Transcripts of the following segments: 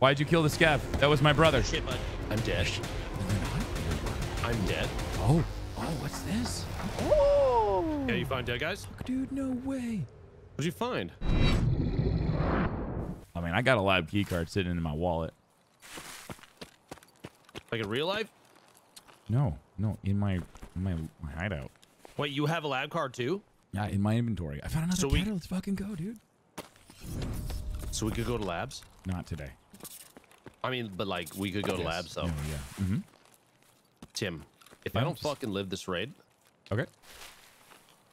Why'd you kill the scav? That was my brother. Shit, bud. I'm dead. I'm dead. Oh. Oh, what's this? Oh. Yeah, you found dead guys? Fuck, dude, no way. What'd you find? I mean, I got a live key card sitting in my wallet. Like in real life? No, no, in my hideout. Wait, you have a lab card too? Yeah, in my inventory. I found another pedal. Let's fucking go, dude. So we could go to labs? Not today. I mean, but like we could go to labs though. Oh, yeah. Mm-hmm. Tim, if I don't fucking live this raid, okay,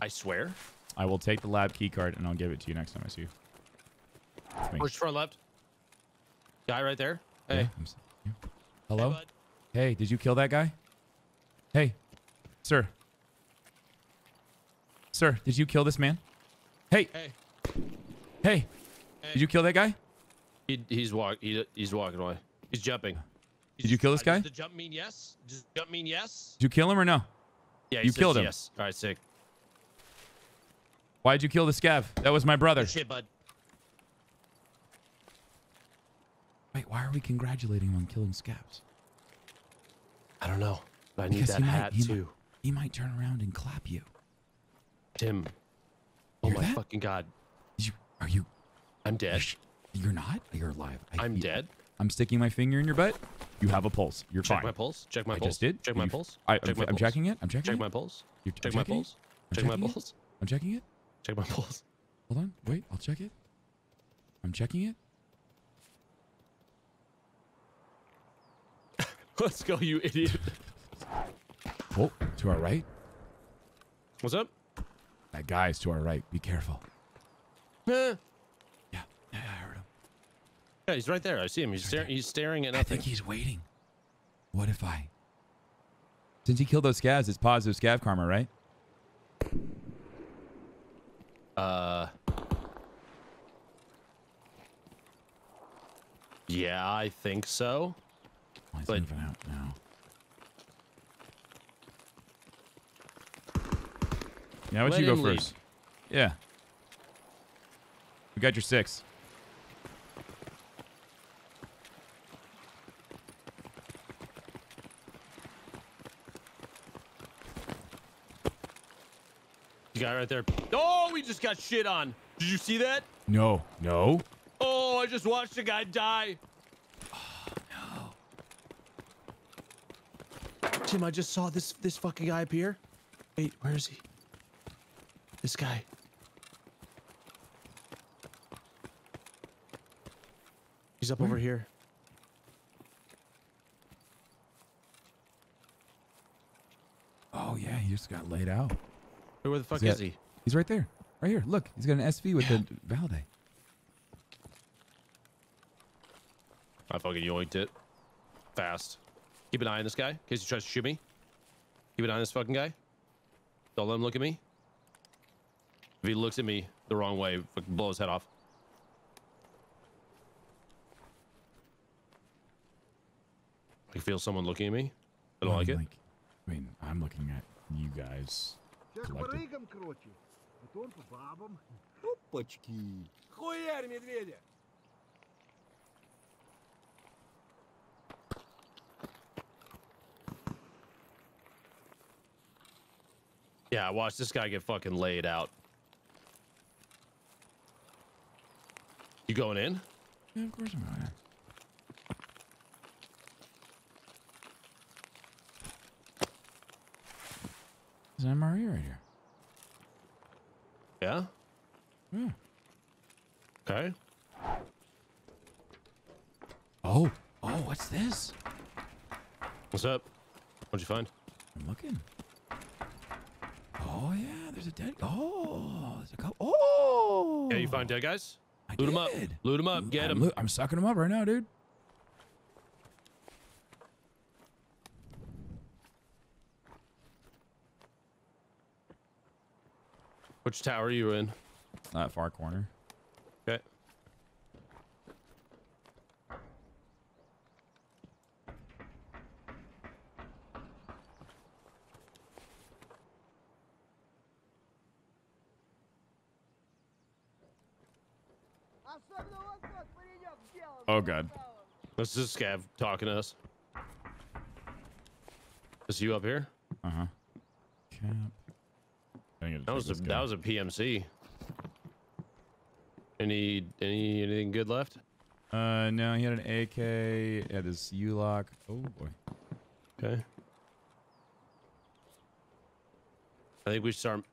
I swear, I will take the lab key card and I'll give it to you next time I see you. Push front left. Guy right there. Hey. Yeah, yeah. Hello. Hey, bud. Hey, did you kill that guy? Hey, sir. Sir, did you kill this man? Hey. Hey. Hey. Hey. Did you kill that guy? He's walking away. He's jumping. Did you kill this guy? Does the jump mean yes? Does the jump mean yes? Did you kill him or no? Yeah, you killed him. Yes. All right, sick. Why'd you kill the scav? That was my brother. Good shit, bud. Wait, why are we congratulating him on killing scavs? I don't know. But I need that hat too. He might turn around and clap you. Tim. Oh my fucking god. Are you? I'm dead. You're not? You're alive. I'm dead. I'm sticking my finger in your butt. You have a pulse. You're fine. Check my pulse. Check my pulse. I just did. Check my pulse. I'm checking it. I'm checking it. Check my pulse. Check my pulse. Check my pulse. I'm checking it. Check my pulse. Hold on. Wait. I'll check it. I'm checking it. Let's go, you idiot. Oh, to our right. What's up? That guy's to our right. Be careful. Yeah, I heard him. Yeah, he's right there. I see him. He's staring. He's staring at nothing. I think he's waiting. What if I? Since he killed those scavs, it's positive scav karma, right? Yeah, I think so. He's moving out now. Yeah, why don't you go first? Lead. Yeah. We got your 6. You got right there. Oh, we just got shit on. Did you see that? No. No. Oh, I just watched a guy die. Tim, I just saw this fucking guy appear. Wait, where is he? This guy. He's up over here. Oh yeah, he just got laid out. Where the fuck is he? He's right there, right here. Look, he's got an SV with the Valday. I fucking yoinked it fast. Keep an eye on this guy in case he tries to shoot me. Keep an eye on this fucking guy. Don't let him look at me. If he looks at me the wrong way, fucking blow his head off. I feel someone looking at me. I don't like it. I mean, I'm looking at you guys. Collected. Yeah, I watched this guy get fucking laid out. You going in? Yeah, of course I'm going in. There's an MRE right here. Yeah? Yeah. Okay. Oh. Oh, what's this? What's up? What'd you find? I'm looking. Oh yeah, there's a dead. Oh, there's a couple. Oh. Yeah, you find dead guys? Loot them up. Loot them up. Get them. I'm sucking them up right now, dude. Which tower are you in? That far corner. Okay. Oh, God. This is Scav talking to us. Is you up here? Uh-huh. That was a PMC. Anything good left? No, he had an AK at his U-lock. Oh boy. Okay. I think we should start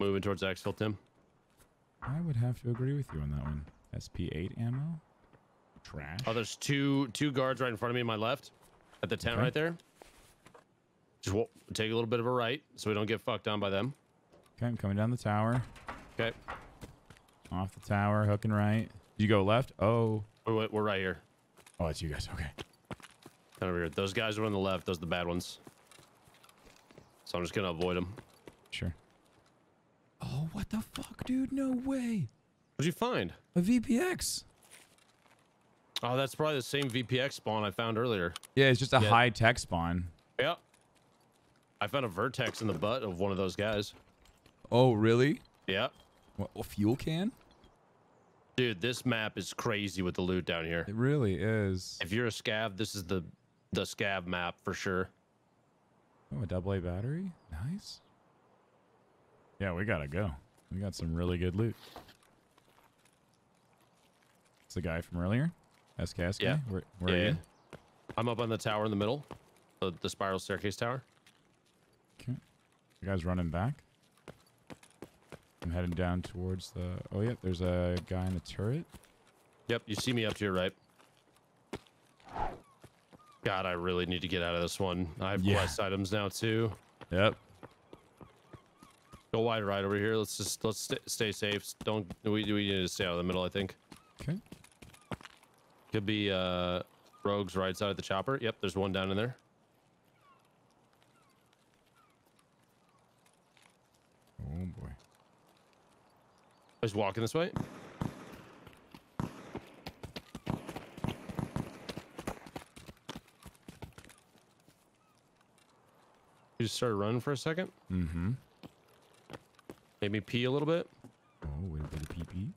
moving towards Exfil, Tim. I would have to agree with you on that one. SP-8 ammo? Trash. Oh, there's two guards right in front of me on my left. At the tent right there. Just take a little bit of a right so we don't get fucked on by them. Okay, I'm coming down the tower. Okay. Off the tower, hooking right. You go left? Oh. We're right here. Oh, it's you guys. Okay. Kind of weird. Those guys are on the left. Those are the bad ones. So I'm just going to avoid them. Sure. Oh, what the fuck, dude? No way. What'd you find? A VPX. Oh, that's probably the same VPX spawn I found earlier. Yeah, it's just a high-tech spawn. Yeah. I found a vertex in the butt of one of those guys. Oh, really? Yeah. What, a fuel can? Dude, this map is crazy with the loot down here. It really is. If you're a scav, this is the scav map for sure. Oh, a AA battery? Nice. Yeah, we gotta go. We got some really good loot. It's the guy from earlier. SKS guy? Yeah. Where are you? I'm up on the tower in the middle. The spiral staircase tower. Okay. You guys running back? I'm heading down towards the... Oh, yeah, there's a guy in the turret. Yep, you see me up to your right. God, I really need to get out of this one. I have quest items now, too. Yep. Go wide right over here. Let's just... Let's stay safe. Don't... We need to stay out of the middle, I think. Okay. Could be Rogue's right side of the chopper. Yep, there's one down in there. Oh, boy. I was walking this way. You just started running for a second. Mm-hmm. Made me pee a little bit. Oh, wait for the pee-pee.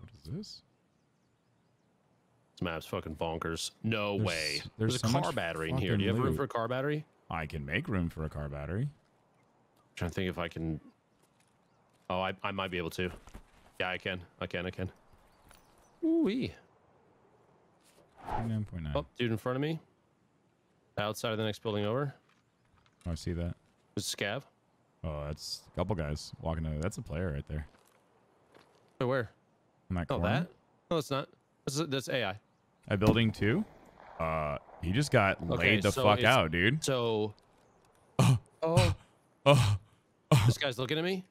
What is this? Map's fucking bonkers. No way. There's a car battery in here. Do you have room for a car battery? I can make room for a car battery. I'm trying to think if I can. Oh, I might be able to. Yeah, I can. I can. Ooh-wee. 9.9. Oh, dude in front of me. Outside of the next building over. Oh, I see that. It's Scav. Oh, that's a couple guys walking over. That's a player right there. Wait, where? On that corner? That? No, it's not. That's AI. At building 2? He just got laid the fuck out, dude. So... This guy's looking at me?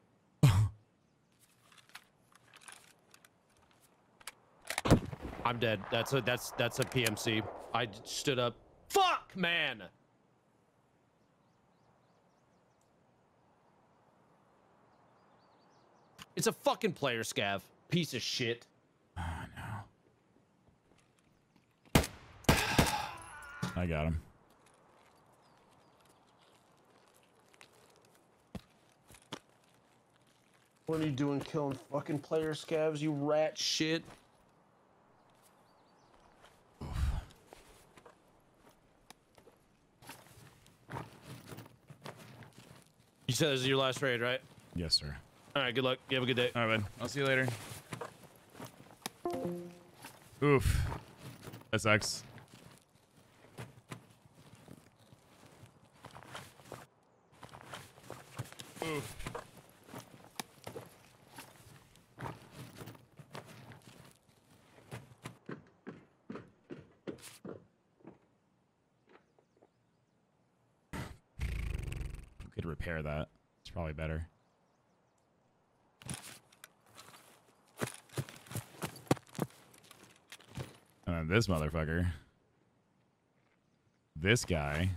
I'm dead. That's a PMC. I stood up. Fuck, man! It's a fucking player, Scav. Piece of shit. Oh, no. I got him. What are you doing killing fucking player scavs, you rat shit? Oof. You said this is your last raid, right? Yes, sir. All right, good luck. You have a good day. All right, bud. I'll see you later. Oof. That sucks. Oof. We could repair that. It's probably better. And then this motherfucker. This guy.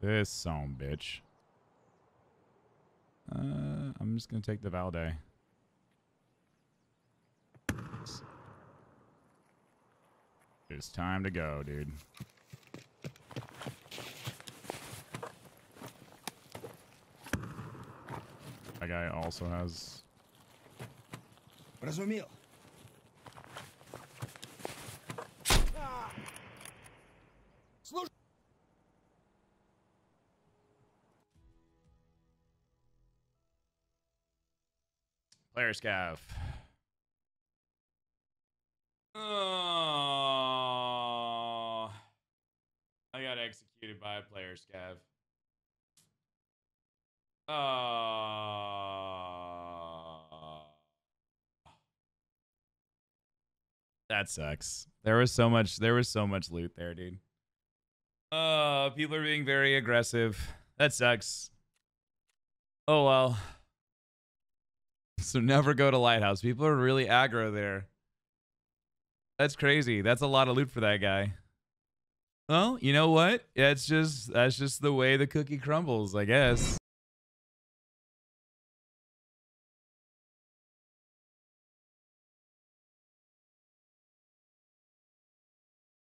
This song, bitch. I'm just gonna take the Valday. is time to go, dude. That guy also has... Разумел. Player Scav. Oh, I got executed by a player Scav. Oh, that sucks. There was so much loot there, dude. People are being very aggressive. That sucks. Oh well. So never go to Lighthouse. People are really aggro there. That's crazy. That's a lot of loot for that guy. Well, you know what? That's just the way the cookie crumbles, I guess.